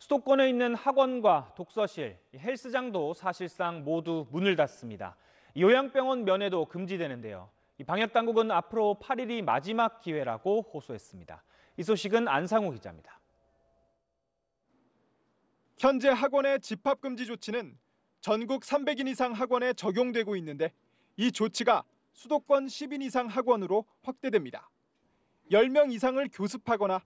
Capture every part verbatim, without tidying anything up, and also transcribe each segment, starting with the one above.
수도권에 있는 학원과 독서실, 헬스장도 사실상 모두 문을 닫습니다. 요양병원 면회도 금지되는데요. 방역당국은 앞으로 팔일이 마지막 기회라고 호소했습니다. 이 소식은 안상우 기자입니다. 현재 학원의 집합금지 조치는 전국 삼백인 이상 학원에 적용되고 있는데 이 조치가 수도권 십인 이상 학원으로 확대됩니다. 열 명 이상을 교습하거나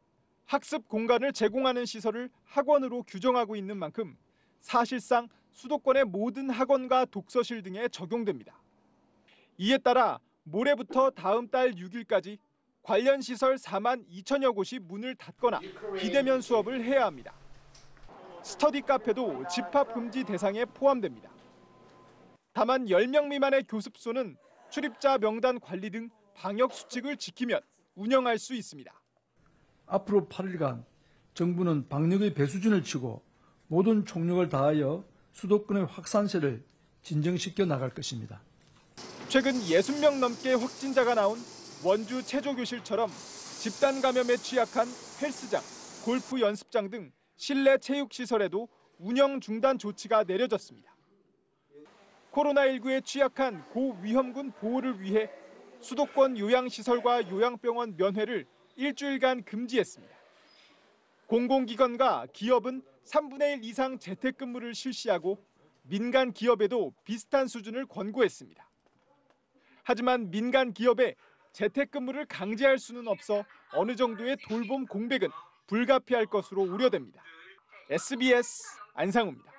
학습 공간을 제공하는 시설을 학원으로 규정하고 있는 만큼 사실상 수도권의 모든 학원과 독서실 등에 적용됩니다. 이에 따라 모레부터 다음 달 육일까지 관련 시설 사만 이천여 곳이 문을 닫거나 비대면 수업을 해야 합니다. 스터디 카페도 집합 금지 대상에 포함됩니다. 다만 열 명 미만의 교습소는 출입자 명단 관리 등 방역 수칙을 지키면 운영할 수 있습니다. 앞으로 팔일간 정부는 방역의 배수진을 치고 모든 총력을 다하여 수도권의 확산세를 진정시켜 나갈 것입니다. 최근 육십 명 넘게 확진자가 나온 원주 체조교실처럼 집단 감염에 취약한 헬스장, 골프 연습장 등 실내 체육시설에도 운영 중단 조치가 내려졌습니다. 코로나십구에 취약한 고위험군 보호를 위해 수도권 요양시설과 요양병원 면회를 일주일간 금지했습니다. 공공기관과 기업은 삼분의 일 이상 재택근무를 실시하고 민간 기업에도 비슷한 수준을 권고했습니다. 하지만 민간 기업에 재택근무를 강제할 수는 없어 어느 정도의 돌봄 공백은 불가피할 것으로 우려됩니다. 에스비에스 안상우입니다.